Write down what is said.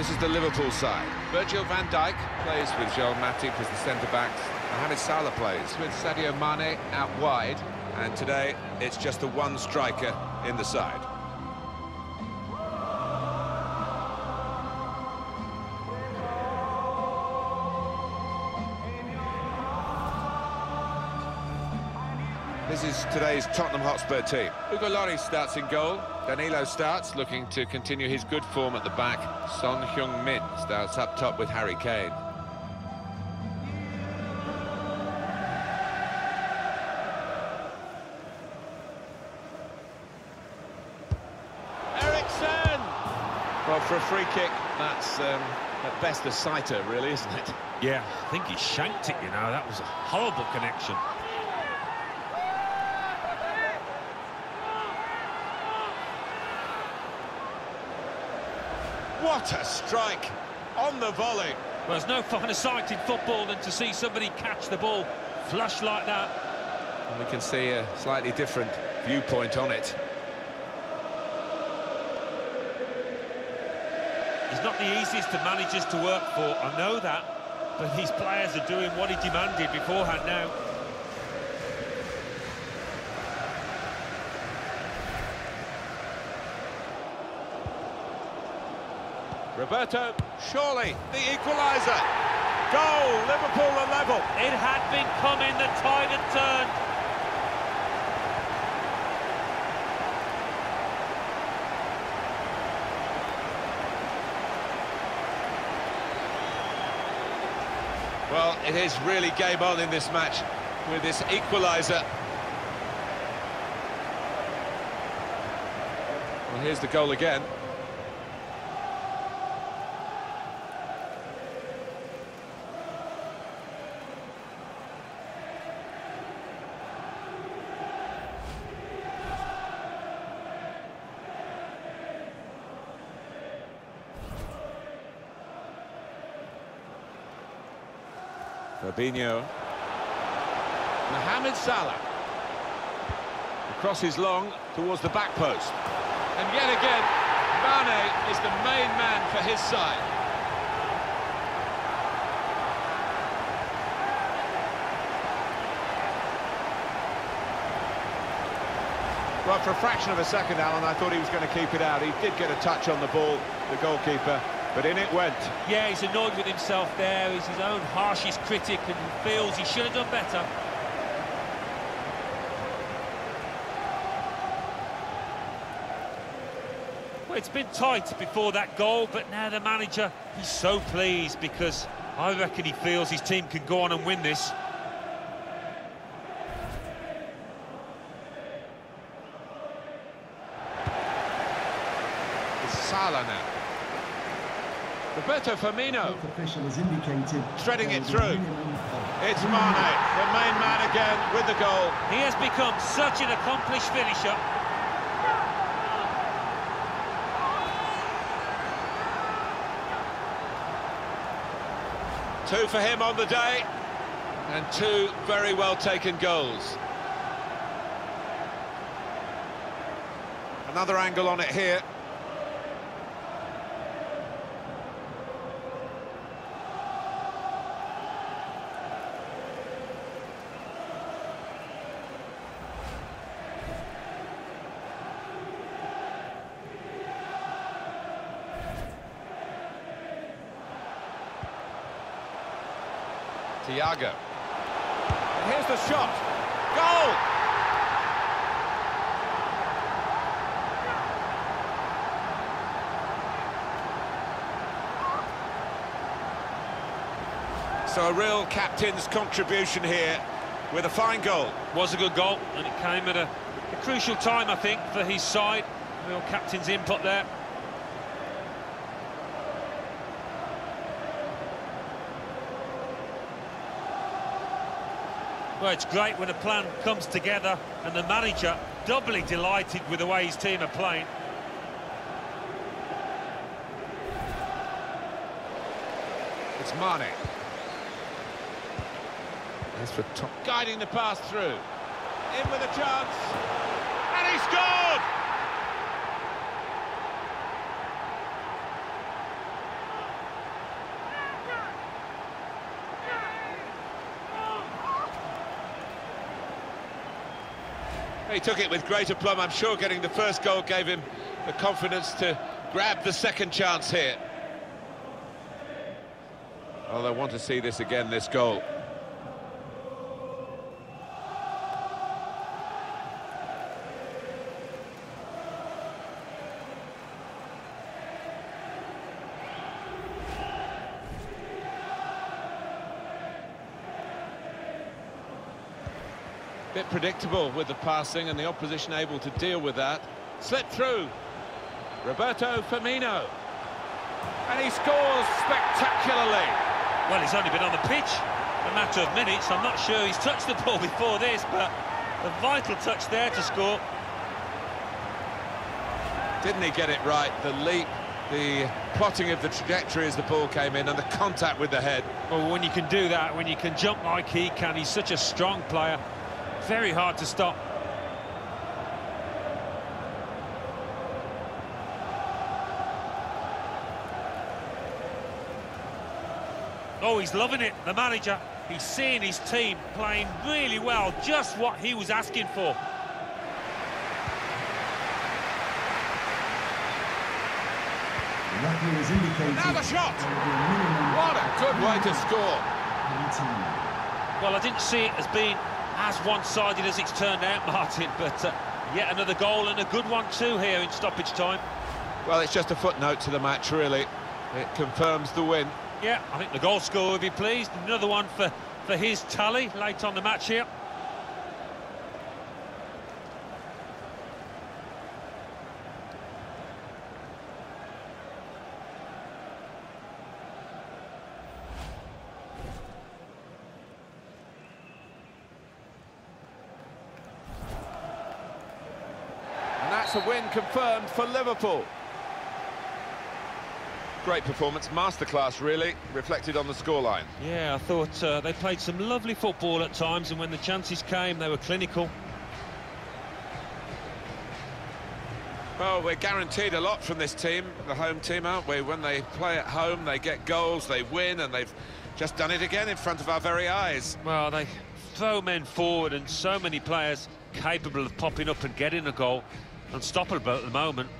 This is the Liverpool side. Virgil van Dijk plays with Joel Matip as the centre-backs. Mohamed Salah plays with Sadio Mane out wide. And today, it's just the one striker in the side. This is today's Tottenham Hotspur team. Hugo Lloris starts in goal. Danilo starts, looking to continue his good form at the back. Son Heung-min starts up top with Harry Kane. Eriksson! Well, for a free kick, that's at best a sighter, really, isn't it? Yeah, I think he shanked it, you know. That was a horrible connection. What a strike on the volley. Well, there's no finer sight in football than to see somebody catch the ball flush like that. And we can see a slightly different viewpoint on it. He's not the easiest of managers to work for, I know that, but these players are doing what he demanded beforehand now. Roberto, surely the equaliser. Goal, Liverpool are level. It had been coming, the tide had turned. Well, it is really game on in this match with this equaliser. Well, here's the goal again. Fabinho. Mohamed Salah. The cross is long towards the back post. And yet again, Mane is the main man for his side. Well, for a fraction of a second, Alan, I thought he was going to keep it out. He did get a touch on the ball, the goalkeeper. But in it went. Yeah, he's annoyed with himself there. He's his own harshest critic and feels he should have done better. Well, it's been tight before that goal, but now the manager, he's so pleased because I reckon he feels his team can go on and win this. It's Salah now. Roberto Firmino, threading it through. It's Mane, the main man again with the goal. He has become such an accomplished finisher. Two for him on the day, and two very well taken goals. Another angle on it here. Thiago. And here's the shot. Goal! So a real captain's contribution here with a fine goal. Was a good goal, and it came at a crucial time, I think, for his side. Real captain's input there. Well, it's great when a plan comes together, and the manager doubly delighted with the way his team are playing. It's Mane. That's for top. Guiding the pass through. In with a chance. And he scored! He took it with great aplomb. I'm sure getting the first goal gave him the confidence to grab the second chance here. Well, they want to see this again, this goal. Bit predictable with the passing, and the opposition able to deal with that. Slipped through. Roberto Firmino. And he scores spectacularly. Well, he's only been on the pitch a matter of minutes. I'm not sure he's touched the ball before this, but a vital touch there to score. Didn't he get it right? The leap, the plotting of the trajectory as the ball came in, and the contact with the head. Well, when you can do that, when you can jump like he can, he's such a strong player. Very hard to stop. Oh, he's loving it, the manager. He's seeing his team playing really well, just what he was asking for. Another shot! What a good way to score! Well, I didn't see it as being as one-sided as it's turned out, Martin, but yet another goal, and a good one too here in stoppage time. Well, it's just a footnote to the match, really. It confirms the win. Yeah, I think the goal scorer will be pleased. Another one for his tally late on the match here. A win confirmed for Liverpool. Great performance, masterclass really, reflected on the scoreline. Yeah, I thought they played some lovely football at times, and when the chances came, they were clinical. Well, we're guaranteed a lot from this team, the home team, aren't we? When they play at home, they get goals, they win, and they've just done it again in front of our very eyes. Well, they throw men forward, and so many players capable of popping up and getting a goal. Unstoppable at the moment.